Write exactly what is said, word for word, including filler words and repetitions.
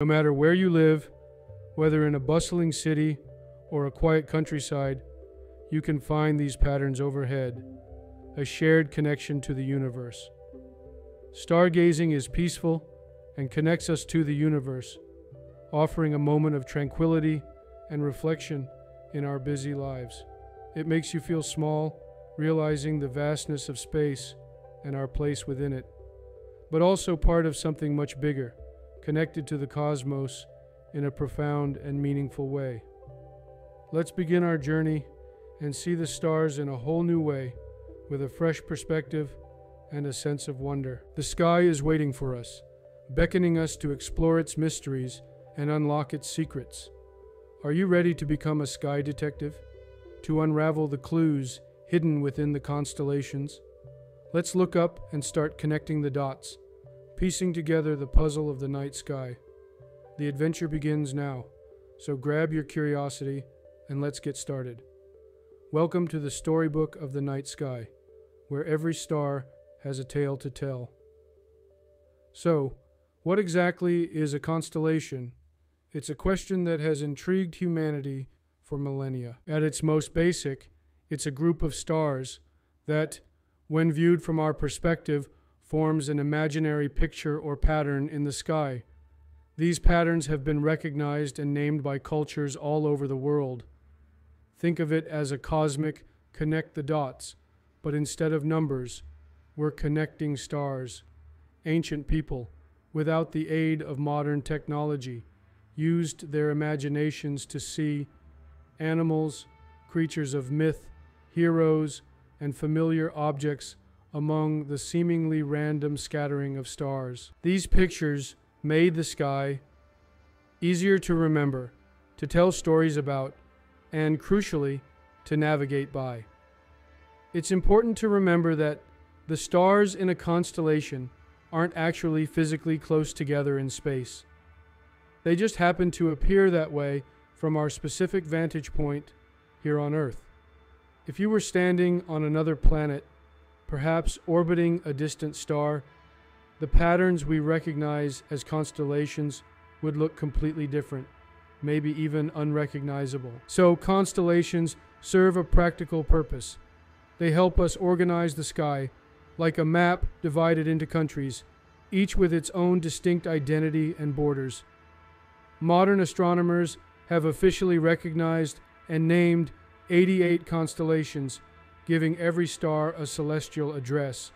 No matter where you live, whether in a bustling city or a quiet countryside, you can find these patterns overhead, a shared connection to the universe. Stargazing is peaceful and connects us to the universe, offering a moment of tranquility and reflection in our busy lives. It makes you feel small, realizing the vastness of space and our place within it, but also part of something much bigger, connected to the cosmos in a profound and meaningful way. Let's begin our journey and see the stars in a whole new way, with a fresh perspective and a sense of wonder. The sky is waiting for us, beckoning us to explore its mysteries and unlock its secrets. Are you ready to become a sky detective, to unravel the clues hidden within the constellations? Let's look up and start connecting the dots, piecing together the puzzle of the night sky. The adventure begins now, so grab your curiosity and let's get started. Welcome to the storybook of the night sky, where every star has a tale to tell. So, what exactly is a constellation? It's a question that has intrigued humanity for millennia. At its most basic, it's a group of stars that, when viewed from our perspective, forms an imaginary picture or pattern in the sky. These patterns have been recognized and named by cultures all over the world. Think of it as a cosmic connect the dots, but instead of numbers, we're connecting stars. Ancient people, without the aid of modern technology, used their imaginations to see animals, creatures of myth, heroes, and familiar objects among the seemingly random scattering of stars. These pictures made the sky easier to remember, to tell stories about, and crucially, to navigate by. It's important to remember that the stars in a constellation aren't actually physically close together in space. They just happen to appear that way from our specific vantage point here on Earth. If you were standing on another planet, perhaps orbiting a distant star, the patterns we recognize as constellations would look completely different, maybe even unrecognizable. So constellations serve a practical purpose. They help us organize the sky, like a map divided into countries, each with its own distinct identity and borders. Modern astronomers have officially recognized and named eighty-eight constellations, giving every star a celestial address,